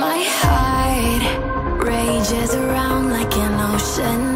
My heart rages around like an ocean.